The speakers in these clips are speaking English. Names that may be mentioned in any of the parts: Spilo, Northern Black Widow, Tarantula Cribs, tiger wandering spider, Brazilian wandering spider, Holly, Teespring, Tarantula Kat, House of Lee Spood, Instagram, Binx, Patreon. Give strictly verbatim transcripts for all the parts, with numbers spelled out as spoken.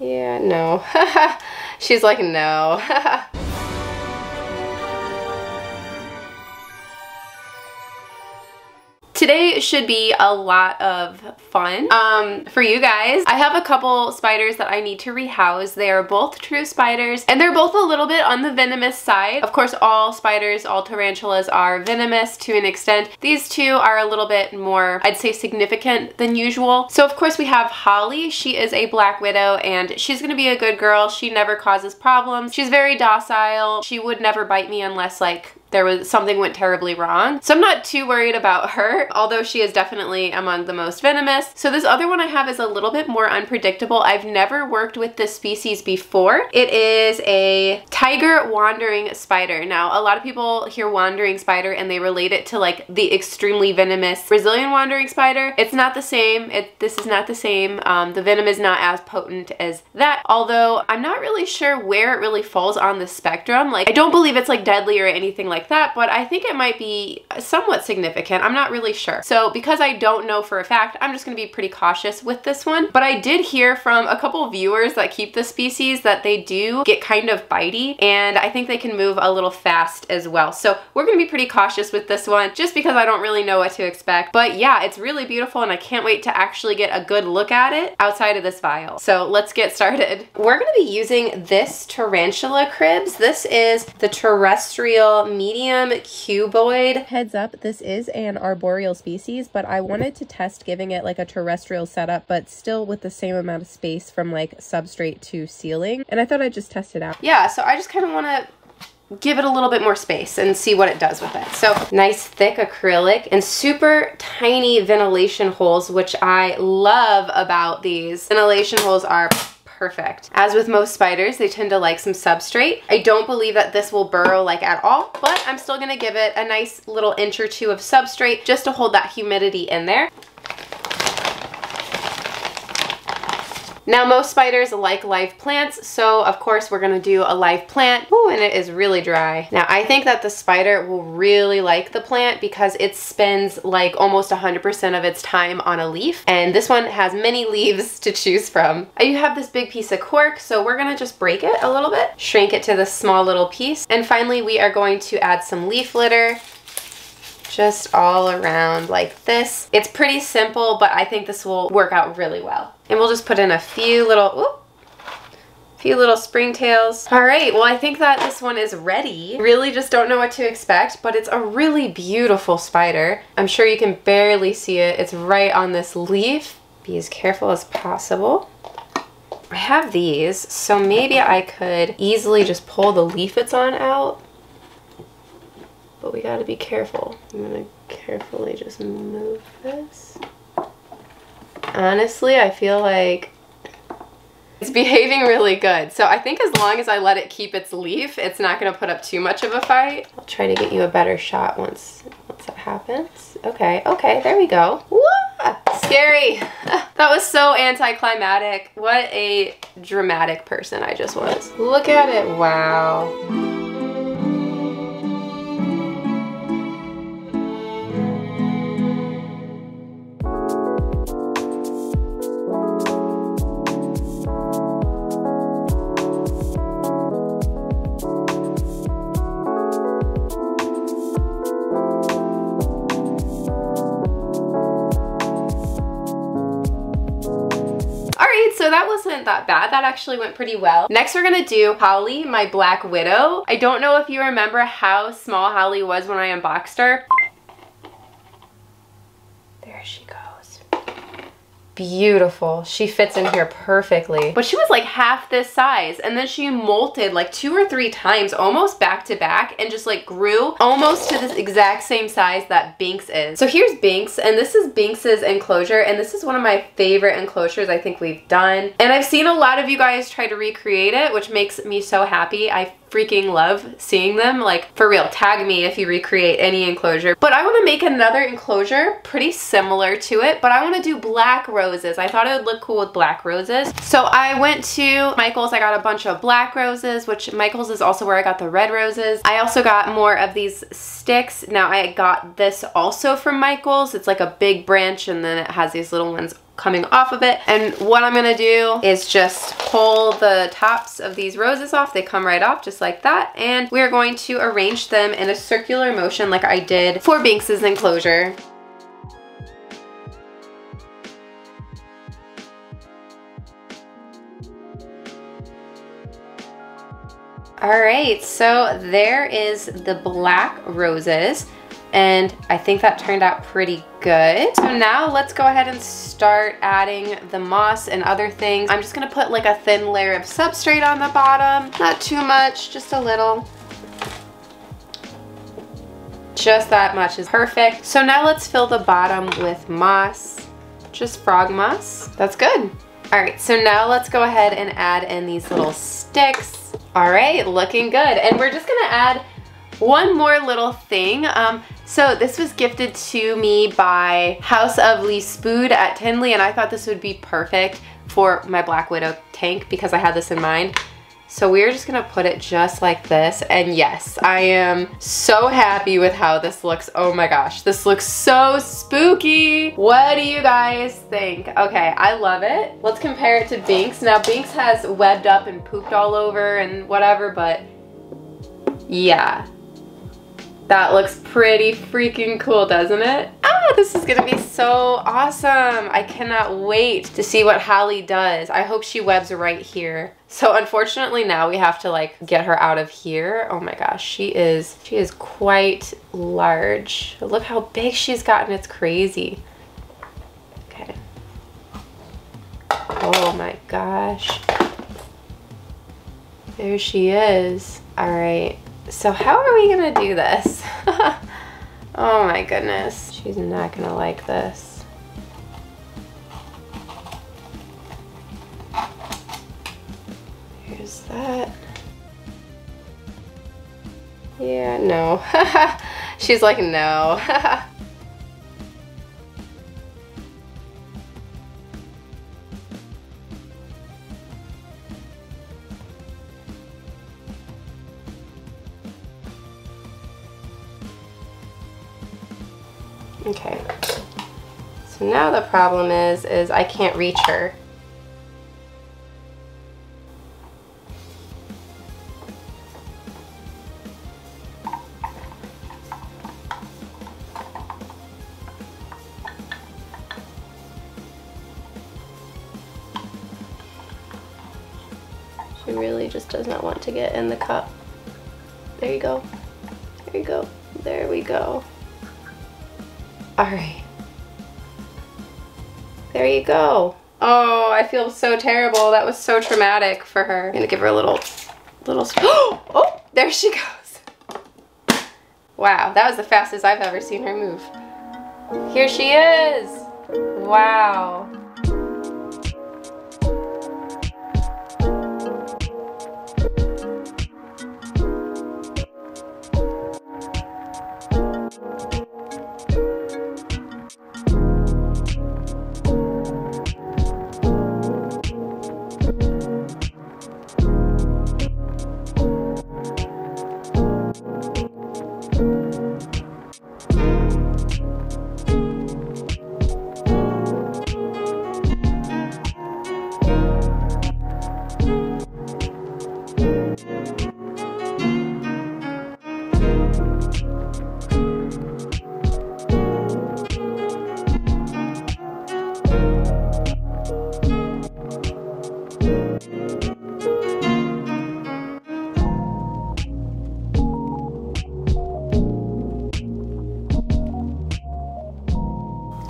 Yeah, no. She's like, no. Today should be a lot of fun um, for you guys. I have a couple spiders that I need to rehouse. They are both true spiders and they're both a little bit on the venomous side. Of course, all spiders, all tarantulas are venomous to an extent. These two are a little bit more, I'd say, significant than usual. So of course we have Holly. She is a black widow and she's gonna be a good girl. She never causes problems. She's very docile. She would never bite me unless like there was something went terribly wrong. So I'm not too worried about her, although she is definitely among the most venomous. So this other one I have is a little bit more unpredictable. I've never worked with this species before. It is a tiger wandering spider. Now, a lot of people hear wandering spider and they relate it to like the extremely venomous Brazilian wandering spider. It's not the same. It, this is not the same. Um, the venom is not as potent as that, although I'm not really sure where it really falls on the spectrum. Like, I don't believe it's like deadly or anything like that. that, but I think it might be somewhat significant. I'm not really sure. So because I don't know for a fact, I'm just gonna be pretty cautious with this one. But I did hear from a couple viewers that keep this species that they do get kind of bitey, and I think they can move a little fast as well. So we're gonna be pretty cautious with this one just because I don't really know what to expect. But yeah, it's really beautiful and I can't wait to actually get a good look at it outside of this vial. So let's get started. We're gonna be using this Tarantula Cribs. This is the terrestrial meat medium cuboid. Heads up, this is an arboreal species, but I wanted to test giving it like a terrestrial setup, but still with the same amount of space from like substrate to ceiling. And I thought I'd just test it out. Yeah, so I just kind of want to give it a little bit more space and see what it does with it. So nice thick acrylic and super tiny ventilation holes, which I love about these. Ventilation holes are perfect. As with most spiders, they tend to like some substrate. I don't believe that this will burrow like at all, but I'm still gonna give it a nice little inch or two of substrate just to hold that humidity in there. Now, most spiders like live plants, so of course we're gonna do a live plant. Ooh, and it is really dry. Now, I think that the spider will really like the plant because it spends like almost one hundred percent of its time on a leaf, and this one has many leaves to choose from. You have this big piece of cork, so we're gonna just break it a little bit, shrink it to this small little piece, and finally we are going to add some leaf litter just all around like this. It's pretty simple, but I think this will work out really well. And we'll just put in a few little, whoop, few little springtails. All right, well, I think that this one is ready. Really just don't know what to expect, but it's a really beautiful spider. I'm sure you can barely see it. It's right on this leaf. Be as careful as possible. I have these, so maybe I could easily just pull the leaf it's on out. But we gotta be careful. I'm gonna carefully just move this. Honestly, I feel like it's behaving really good. So I think as long as I let it keep its leaf, it's not gonna put up too much of a fight. I'll try to get you a better shot once, once that happens. Okay, okay, there we go. Woo! Scary. That was so anticlimactic. What a dramatic person I just was. Look at it, wow. So that wasn't that bad. That actually went pretty well. Next we're gonna do Holly, my black widow. I don't know if you remember how small Holly was when I unboxed her. There she goes. Beautiful. She fits in here perfectly. But she was like half this size, and then she molted like two or three times almost back to back and just like grew almost to this exact same size that Binx is. So here's Binx, and this is Binx's enclosure, and this is one of my favorite enclosures I think we've done. And I've seen a lot of you guys try to recreate it, which makes me so happy. I freaking love seeing them. Like, for real, tag me if you recreate any enclosure. But I want to make another enclosure pretty similar to it, but I want to do black roses. I thought it would look cool with black roses. So I went to Michael's. I got a bunch of black roses, which Michael's is also where I got the red roses. I also got more of these sticks. Now I got this also from Michael's. It's like a big branch and then it has these little ones coming off of it. And what I'm gonna do is just pull the tops of these roses off. They come right off just like that. And we're going to arrange them in a circular motion like I did for Binx's enclosure. Alright, so there is the black roses, and I think that turned out pretty good. So now let's go ahead and start adding the moss and other things. I'm just gonna put like a thin layer of substrate on the bottom. Not too much, just a little. Just that much is perfect. So now let's fill the bottom with moss, just frog moss. That's good. Alright, so now let's go ahead and add in these little sticks. Alright, looking good. And we're just gonna add one more little thing. Um, so this was gifted to me by House of Lee Spood at Tinley, and I thought this would be perfect for my Black Widow tank because I had this in mind. So we're just gonna put it just like this, and yes, I am so happy with how this looks. Oh my gosh, this looks so spooky. What do you guys think? Okay, I love it. Let's compare it to Binx. Now Binx has webbed up and pooped all over and whatever, but yeah. That looks pretty freaking cool, doesn't it? Ah, this is gonna be so awesome. I cannot wait to see what Holly does. I hope she webs right here. So unfortunately now we have to like get her out of here. Oh my gosh, she is, she is quite large. But look how big she's gotten, it's crazy. Okay. Oh my gosh. There she is. All right. So how are we gonna do this? Oh my goodness. She's not gonna like this. Here's that. Yeah, no. She's like, no. Okay, so now the problem is, is I can't reach her. She really just does not want to get in the cup. There you go, there you go, there we go. All right, there you go. Oh, I feel so terrible. That was so traumatic for her. I'm gonna give her a little, little, oh, there she goes. Wow, that was the fastest I've ever seen her move. Here she is. Wow.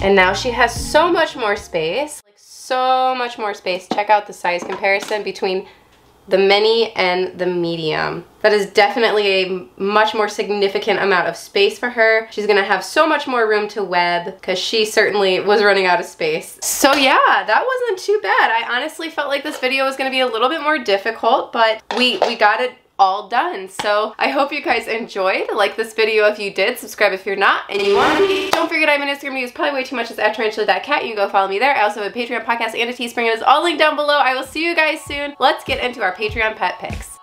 And now she has so much more space, like so much more space. Check out the size comparison between the mini and the medium. That is definitely a much more significant amount of space for her. She's gonna have so much more room to web because she certainly was running out of space. So yeah, that wasn't too bad. I honestly felt like this video was gonna be a little bit more difficult, but we, we got it all done. So I hope you guys enjoyed. Like this video if you did, subscribe if you're not, and you want to be. Don't forget I have an Instagram to use probably way too much. It's at tarantula dot kat. You can go follow me there. I also have a Patreon podcast and a Teespring. It is all linked down below. I will see you guys soon. Let's get into our Patreon pet picks.